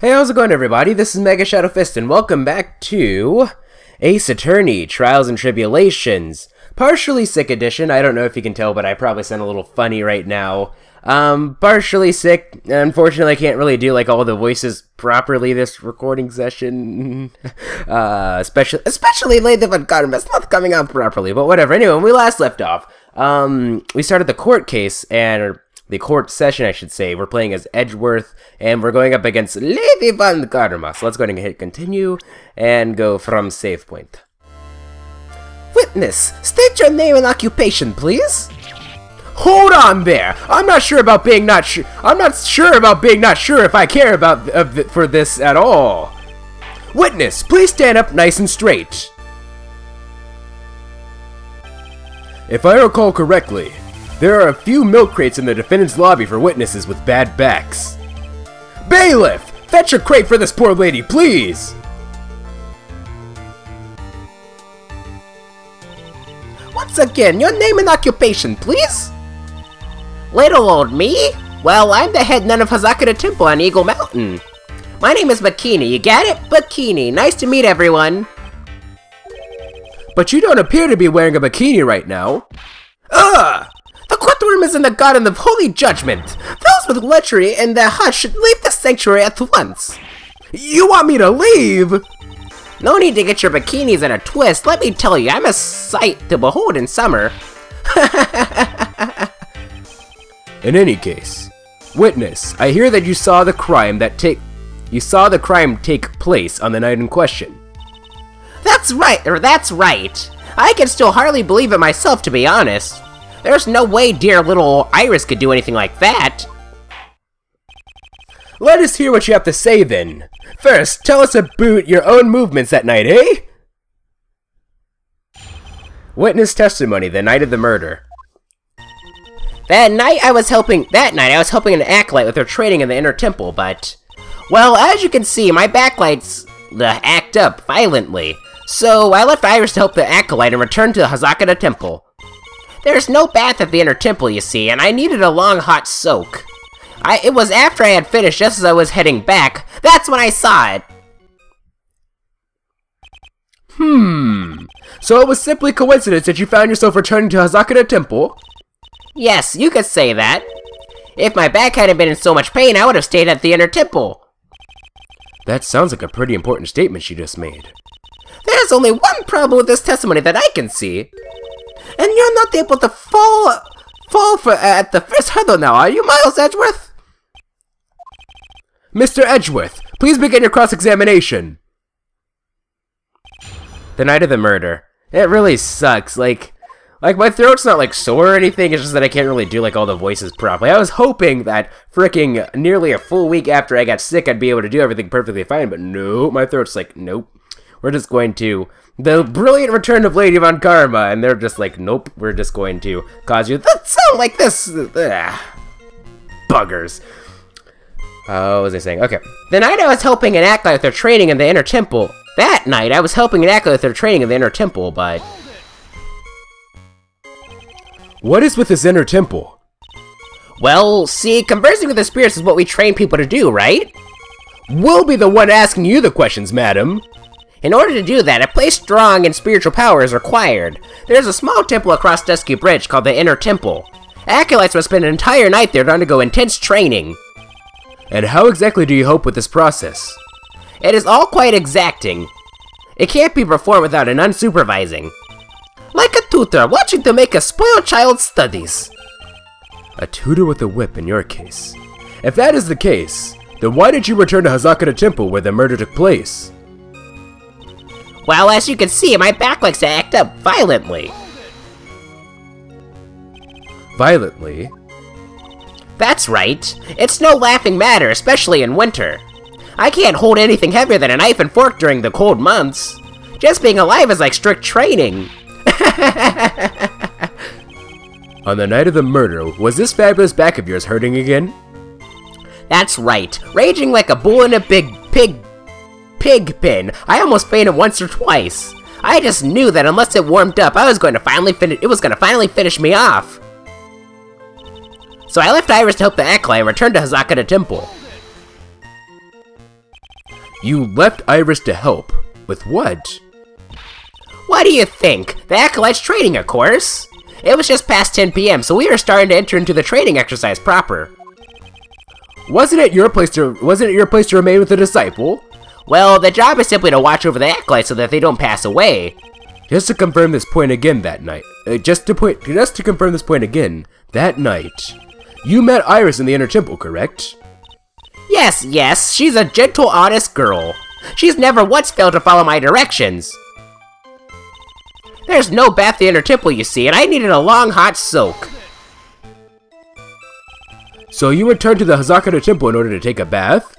Hey, how's it going, everybody? This is MegaShadowFist, and welcome back to Ace Attorney, Trials and Tribulations. Partially sick edition. I don't know if you can tell, but I probably sound a little funny right now. Partially sick. Unfortunately, I can't really do, like, all the voices properly this recording session. especially Lady Von Karma. It's not coming out properly, but whatever. Anyway, when we last left off, we started the court case, and the court session, I should say. We're playing as Edgeworth, and we're going up against Lady Von Karma. So let's go ahead and hit continue, and go from save point. Witness, state your name and occupation, please. Hold on there. I'm not sure about being not sure. I'm not sure about being not sure if I care about for this at all. Witness, please stand up nice and straight. If I recall correctly, there are a few milk crates in the defendant's lobby for witnesses with bad backs. Bailiff! Fetch a crate for this poor lady, please! Once again, your name and occupation, please? Little old me? Well, I'm the head nun of Hazakura Temple on Eagle Mountain. My name is Bikini, you get it? Bikini, nice to meet everyone. But you don't appear to be wearing a bikini right now. Ugh! The courtroom is in the garden of holy judgment. Those with lechery in their hearts should leave the sanctuary at once. You want me to leave? No need to get your bikinis in a twist. Let me tell you, I'm a sight to behold in summer. In any case, witness, I hear that you saw the crime take place on the night in question. That's right. I can still hardly believe it myself, to be honest. There's no way dear little Iris could do anything like that. Let us hear what you have to say, then. First, tell us about your own movements that night, eh? Witness testimony, the night of the murder. That night I was helping an acolyte with her training in the Inner Temple, but... well, as you can see, my backlights act up violently. So I left Iris to help the acolyte and returned to the Hazakura Temple. There's no bath at the Inner Temple, you see, and I needed a long, hot soak. It was after I had finished, just as I was heading back. That's when I saw it. So it was simply coincidence that you found yourself returning to Hazakura Temple? Yes, you could say that. If my back hadn't been in so much pain, I would have stayed at the Inner Temple. That sounds like a pretty important statement she just made. There's only one problem with this testimony that I can see. And you're not able to fall at the first hurdle now, are you, Miles Edgeworth? Mr. Edgeworth, please begin your cross-examination. The night of the murder. It really sucks. Like my throat's not like sore or anything. It's just that I can't really do like all the voices properly. I was hoping that freaking nearly a full week after I got sick, I'd be able to do everything perfectly fine. But no, my throat's like nope. We're just going to the brilliant return of Lady Von Karma, and they're just like, nope, we're just going to cause you that sound like this. Ugh. Buggers. What was I saying? Okay. The night I was helping an acolyte with their training in the Inner Temple. But what is with this Inner Temple? Well, see, conversing with the spirits is what we train people to do, right? We'll be the one asking you the questions, madam. In order to do that, a place strong in spiritual power is required. There's a small temple across Dusky Bridge called the Inner Temple. Acolytes must spend an entire night there to undergo intense training. And how exactly do you help with this process? It is all quite exacting. It can't be performed without an unsupervising. Like a tutor watching to make a spoiled child's studies. A tutor with a whip in your case. If that is the case, then why did you return to Hazakura Temple where the murder took place? Well, as you can see, my back likes to act up violently. Violently? That's right. It's no laughing matter, especially in winter. I can't hold anything heavier than a knife and fork during the cold months. Just being alive is like strict training. On the night of the murder, was this fabulous back of yours hurting again? That's right. Raging like a bull in a big pig pen. I almost fainted once or twice. I just knew that unless it warmed up, it was going to finally finish me off. So I left Iris to help the acolyte and returned to Hazakura Temple. You left Iris to help. With what? What do you think? The Acolyte's training, of course! It was just past 10 p.m., so we were starting to enter into the training exercise proper. Wasn't it your place to remain with the disciple? Well, the job is simply to watch over the Acolyte so that they don't pass away. Just to confirm this point again, that night, you met Iris in the Inner Temple, correct? Yes, yes, she's a gentle, honest girl. She's never once failed to follow my directions. There's no bath at the Inner Temple, you see, and I needed a long, hot soak. So you returned to the Hazakura Temple in order to take a bath?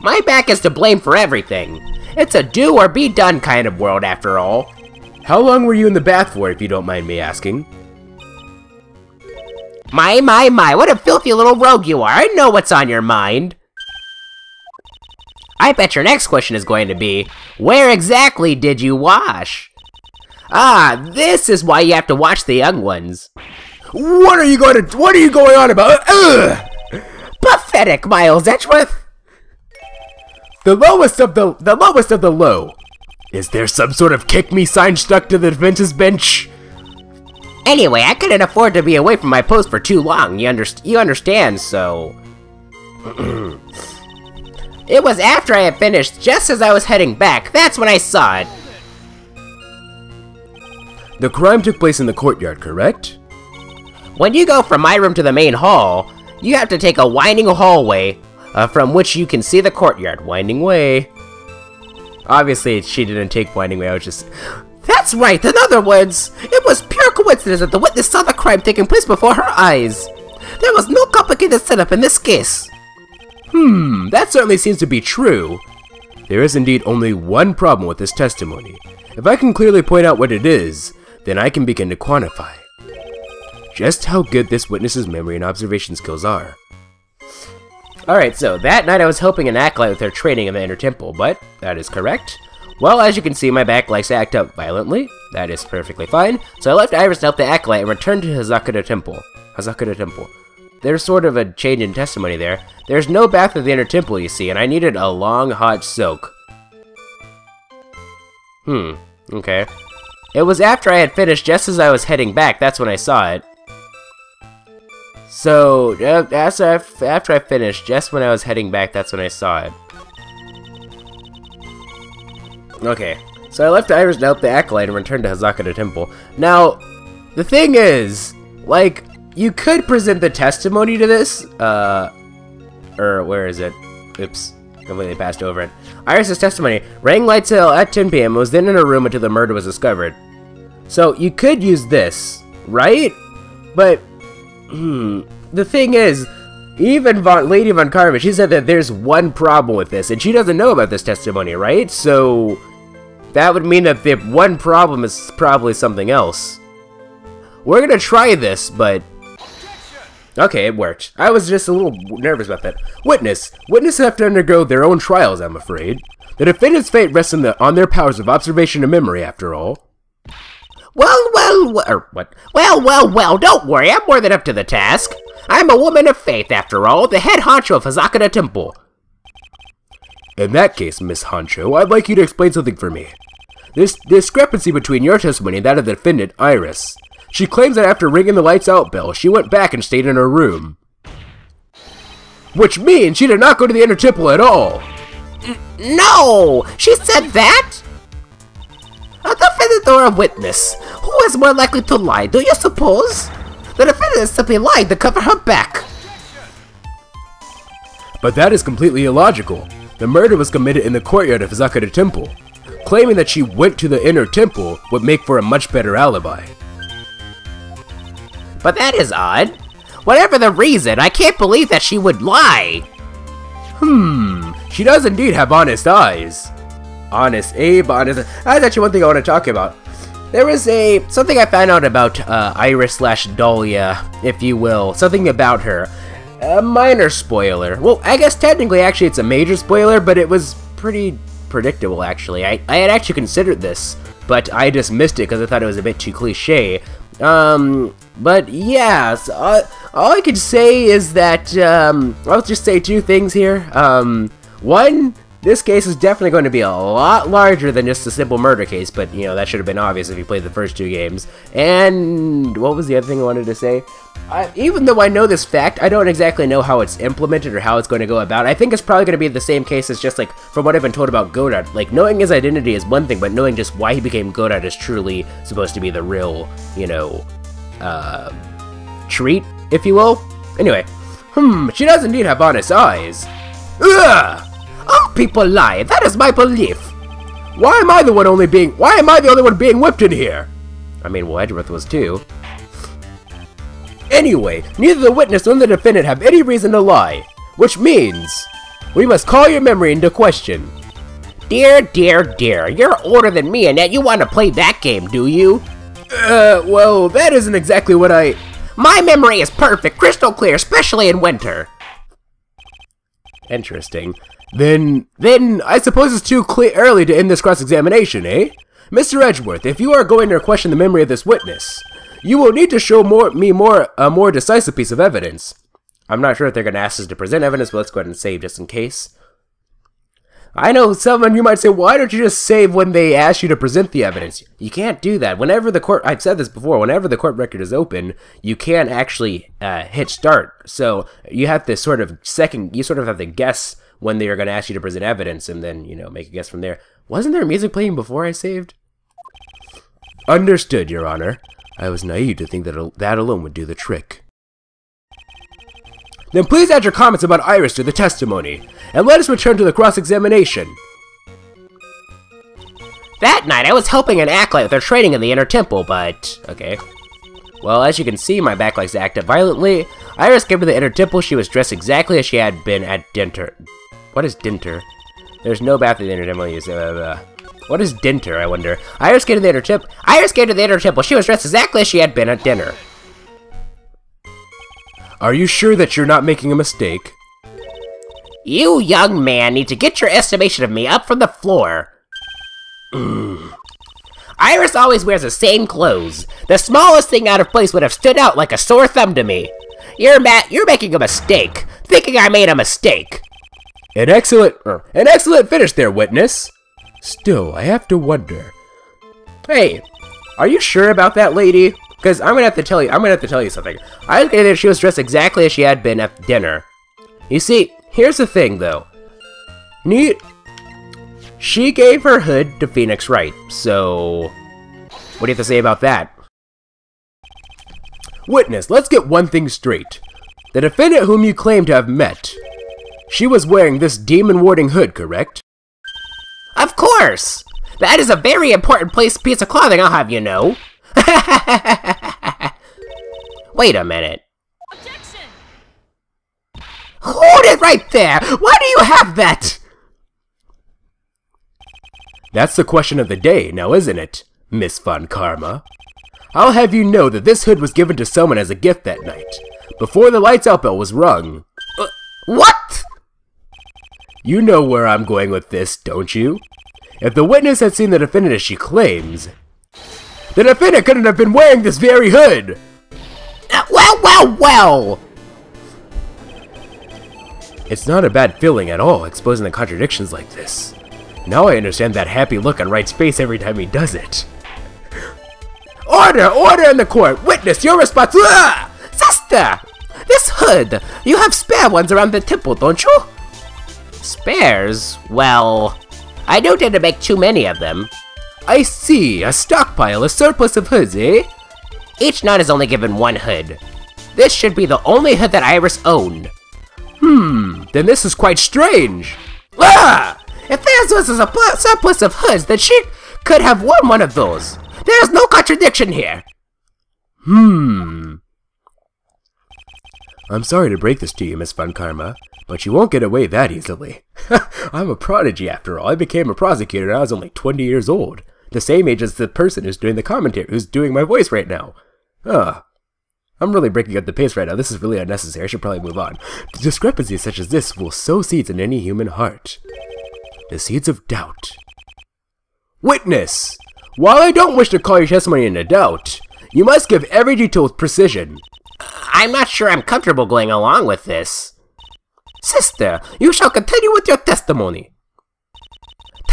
My back is to blame for everything. It's a do or be done kind of world, after all. How long were you in the bath for, if you don't mind me asking? My, what a filthy little rogue you are. I know what's on your mind. I bet your next question is going to be, where exactly did you wash? Ah, this is why you have to watch the young ones. What are you going on about? Ugh! Pathetic, Miles Edgeworth! The lowest of the low. Is there some sort of kick me sign stuck to the Adventist bench? Anyway, I couldn't afford to be away from my post for too long, you understand, so... It was after I had finished, just as I was heading back. That's when I saw it. The crime took place in the courtyard, correct? When you go from my room to the main hall, you have to take a winding hallway, from which you can see the courtyard. Winding way. Obviously, she didn't take winding way, I was just... That's right, in other words, it was pure coincidence that the witness saw the crime taking place before her eyes. There was no complicated setup in this case. That certainly seems to be true. There is indeed only one problem with this testimony. If I can clearly point out what it is, then I can begin to quantify just how good this witness's memory and observation skills are. Alright, so that night I was helping an acolyte with their training in the Inner Temple, but that is correct. Well, as you can see, my back likes to act up violently. That is perfectly fine. So I left Iris to help the acolyte and returned to Hazakura Temple. There's sort of a change in testimony there. There's no bath at the Inner Temple, you see, and I needed a long, hot soak. Okay. It was after I had finished, just as I was heading back. That's when I saw it. So, after I finished, just when I was heading back, that's when I saw it. Okay. So I left Iris to help the acolyte and returned to Hazakura Temple. Now, the thing is, like... You could present the testimony to this, or where is it? Oops, completely passed over it. Iris' testimony rang lights out at 10 p.m. was then in her room until the murder was discovered. So you could use this, right? But the thing is, even Lady Von Karma, she said that there's one problem with this, and she doesn't know about this testimony, right? So that would mean that the one problem is probably something else. We're gonna try this, but. Okay, it worked. I was just a little nervous about that. Witnesses have to undergo their own trials, I'm afraid. The defendant's fate rests on their powers of observation and memory, after all. Well, don't worry, I'm more than up to the task. I'm a woman of faith, after all, the head honcho of Hazakura Temple. In that case, Miss Honcho, I'd like you to explain something for me. This discrepancy between your testimony and that of the defendant, Iris. She claims that after ringing the lights out bell, she went back and stayed in her room. Which means she did not go to the Inner Temple at all! No! She said that?! A defendant or a witness? Who is more likely to lie, do you suppose? The defendant simply lied to cover her back. But that is completely illogical. The murder was committed in the courtyard of Zakkara Temple. Claiming that she went to the Inner Temple would make for a much better alibi. But that is odd. Whatever the reason, I can't believe that she would lie. She does indeed have honest eyes. Honest Abe, honest... That's actually one thing I want to talk about. There is something I found out about Iris / Dahlia, if you will. Something about her. A minor spoiler. Well, I guess technically, actually, it's a major spoiler, but it was pretty predictable, actually. I had actually considered this, but I dismissed it because I thought it was a bit too cliche. But yeah, so all I could say is that, I'll just say two things here. One, This case is definitely going to be a lot larger than just a simple murder case, but, you know, that should have been obvious if you played the first two games. And what was the other thing I wanted to say? Even though I know this fact, I don't exactly know how it's implemented or how it's going to go about. I think it's probably going to be the same case as just, like, from what I've been told about Godot. Like, knowing his identity is one thing, but knowing just why he became Godot is truly supposed to be the real, you know, treat, if you will. Anyway. She does indeed have honest eyes. Ugh! Oh, people lie. That is my belief. Why am I the only one being whipped in here? I mean, well, Edgeworth was too. Anyway, neither the witness nor the defendant have any reason to lie, which means we must call your memory into question. Dear, you're older than me, and yet you want to play that game, do you? Well, that isn't exactly what I... My memory is perfect, crystal clear, especially in winter. Interesting. Then I suppose it's too early to end this cross-examination, eh? Mr. Edgeworth, if you are going to question the memory of this witness, you will need to show a more decisive piece of evidence. I'm not sure if they're going to ask us to present evidence, but let's go ahead and save just in case. I know someone you might say, why don't you just save when they ask you to present the evidence? You can't do that. Whenever the court, I've said this before, whenever the court record is open, you can't actually hit start. So you have to sort of have to guess when they are going to ask you to present evidence, and then, you know, make a guess from there. Wasn't there music playing before I saved? Understood, Your Honor. I was naive to think that that alone would do the trick. Then please add your comments about Iris to the testimony, and let us return to the cross-examination. That night, I was helping an acolyte with their training in the Inner Temple, but... Okay. Well, as you can see, my back likes to act up violently. Iris came to the Inner Temple. She was dressed exactly as she had been at Dinter. What is Dinter? There's no bath in the Inner Temple. What is Dinter, I wonder? Iris came to the Inner Temple. She was dressed exactly as she had been at dinner. Are you sure that you're not making a mistake? You young man need to get your estimation of me up from the floor. Iris always wears the same clothes. The smallest thing out of place would have stood out like a sore thumb to me. You're making a mistake. Thinking I made a mistake. An excellent finish there, witness. Still, I have to wonder. Hey, are you sure about that, lady? Because I'm gonna have to tell you something. I think that she was dressed exactly as she had been at dinner. You see, here's the thing, though. She gave her hood to Phoenix Wright, so... What do you have to say about that? Witness, let's get one thing straight. The defendant whom you claim to have met, she was wearing this demon-warding hood, correct? Of course! That is a very important piece of clothing, I'll have you know. Wait a minute. Objection. Hold it right there! Why do you have that? That's the question of the day, now isn't it, Miss Von Karma? I'll have you know that this hood was given to someone as a gift that night, before the lights out bell was rung. What? You know where I'm going with this, don't you? If the witness had seen the defendant as she claims, the defendant couldn't have been wearing this very hood! Well! It's not a bad feeling at all, exposing the contradictions like this. Now I understand that happy look on Wright's face every time he does it. Order in the court! Witness, your response- Sister! This hood! You have spare ones around the temple, don't you? Spares? Well... I don't tend to make too many of them. I see, a stockpile, a surplus of hoods, eh? Each knight is only given one hood. This should be the only hood that Iris owned. Then this is quite strange. If there was a surplus of hoods, then she could have worn one of those. There is no contradiction here. I'm sorry to break this to you, Miss Von Karma, but you won't get away that easily. I'm a prodigy after all. I became a prosecutor when I was only 20 years old. The same age as the person who's doing the commentary, who's doing my voice right now. I'm really breaking up the pace right now. This is really unnecessary. I should probably move on. Discrepancies such as this will sow seeds in any human heart. The seeds of doubt. Witness! While I don't wish to call your testimony into doubt, you must give every detail with precision. I'm not sure I'm comfortable going along with this. Sister, you shall continue with your testimony.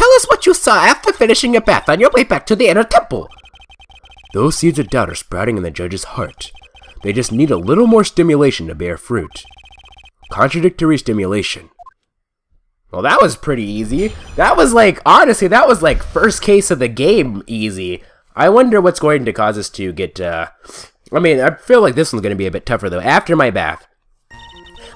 Tell us what you saw after finishing your bath on your way back to the Inner Temple. Those seeds of doubt are sprouting in the judge's heart. They just need a little more stimulation to bear fruit. Contradictory stimulation. Well, that was pretty easy. That was like, honestly, that was like first case of the game easy. I wonder what's going to cause us to get, I mean, I feel like this one's going to be a bit tougher, though. After my bath.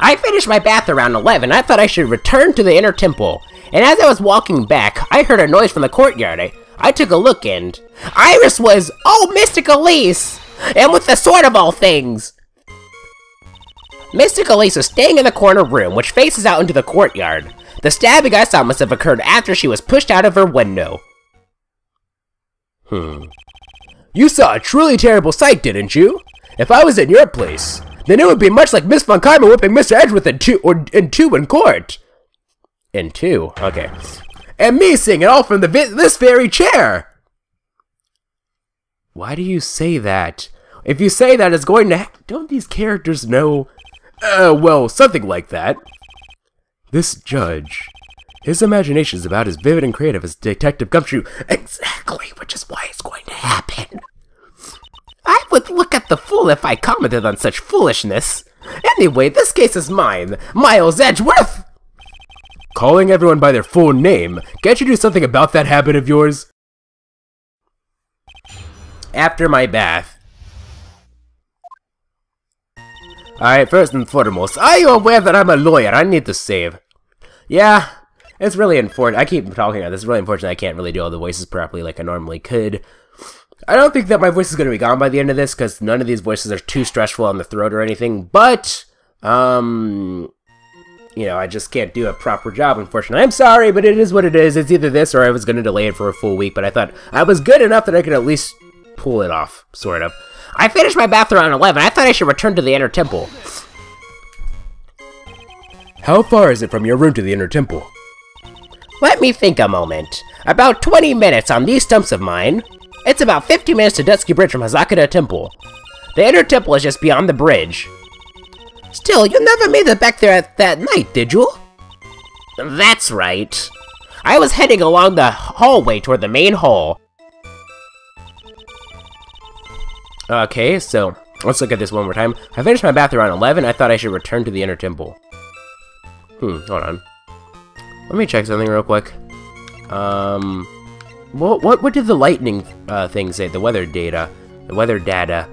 I finished my bath around 11. I thought I should return to the Inner Temple. And as I was walking back, I heard a noise from the courtyard. I took a look and... Iris was... Oh, Mystic Elise! And with the sword of all things! Mystic Elise was staying in the corner room, which faces out into the courtyard. The stabbing I saw must have occurred after she was pushed out of her window. You saw a truly terrible sight, didn't you? If I was in your place, then it would be much like Miss Von Karma whipping Mr. Edgeworth in two in court. In two? Okay. And me seeing it all from this very chair! Why do you say that? If you say that, it's going to don't these characters know? Well, something like that. This judge... His imagination is about as vivid and creative as Detective Gumshoe. Exactly, which is why it's going to happen. I would look at the fool if I commented on such foolishness. Anyway, this case is mine. Miles Edgeworth! Calling everyone by their full name. Can't you do something about that habit of yours? After my bath. Alright, first and foremost, are you aware that I'm a lawyer? I need to save. Yeah, it's really unfortunate. I keep talking about this. It's really unfortunate I can't really do all the voices properly like I normally could. I don't think that my voice is going to be gone by the end of this, because none of these voices are too stressful on the throat or anything, but, you know, I just can't do a proper job, unfortunately. I'm sorry, but it is what it is. It's either this or I was going to delay it for a full week, but I thought I was good enough that I could at least pull it off, sort of. I finished my bath around 11. I thought I should return to the Inner Temple. How far is it from your room to the Inner Temple? Let me think a moment. About 20 minutes on these stumps of mine. It's about 50 minutes to Dusky Bridge from Hazakura Temple. The Inner Temple is just beyond the bridge. Still, you never made it back there that night, did you? That's right. I was heading along the hallway toward the main hall. Okay, so let's look at this one more time. I finished my bath around 11. I thought I should return to the Inner Temple. Hold on. Let me check something real quick. What did the lightning thing say? The weather data. The weather data.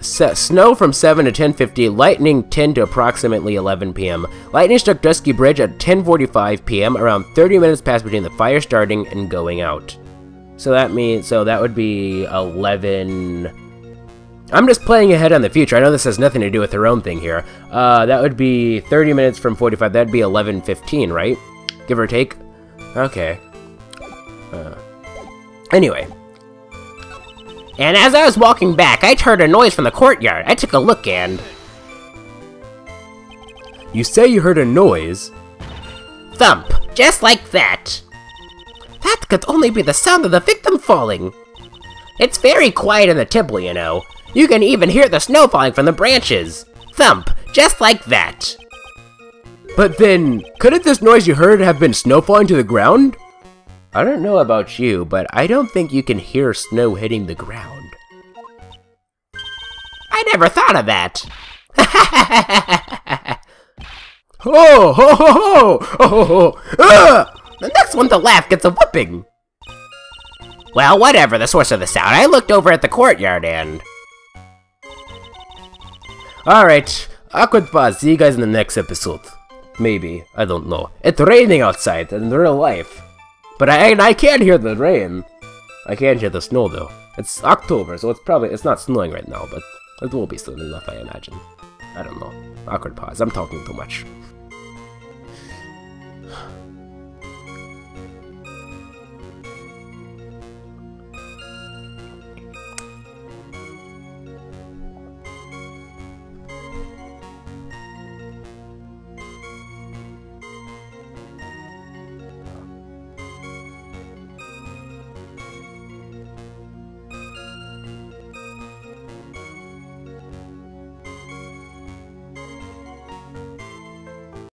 Snow from 7 to 10:50. Lightning 10 to approximately 11 p.m. Lightning struck Dusky Bridge at 10:45 p.m. Around 30 minutes past between the fire starting and going out. So that means, so that would be 11... I'm just playing ahead on the future. I know this has nothing to do with her own thing here. That would be 30 minutes from 45. That'd be 11:15, right? Give or take? Okay. Anyway. And as I was walking back, I heard a noise from the courtyard. I took a look and... You say you heard a noise? Thump. Just like that. That could only be the sound of the victim falling. It's very quiet in the temple, you know. You can even hear the snow falling from the branches. Thump, just like that. But then, couldn't this noise you heard have been snow falling to the ground? I don't know about you, but I don't think you can hear snow hitting the ground. I never thought of that. Ho, ho, ho, ho, ho, ho, ho. Ah! The next one to laugh gets a whooping! Well, whatever the source of the sound, I looked over at the courtyard and... Alright, awkward pause, see you guys in the next episode. Maybe, I don't know. It's raining outside, in real life. But I can't hear the rain. I can't hear the snow though. It's October, so it's not snowing right now, but it will be soon enough, I imagine. I don't know. Awkward pause, I'm talking too much.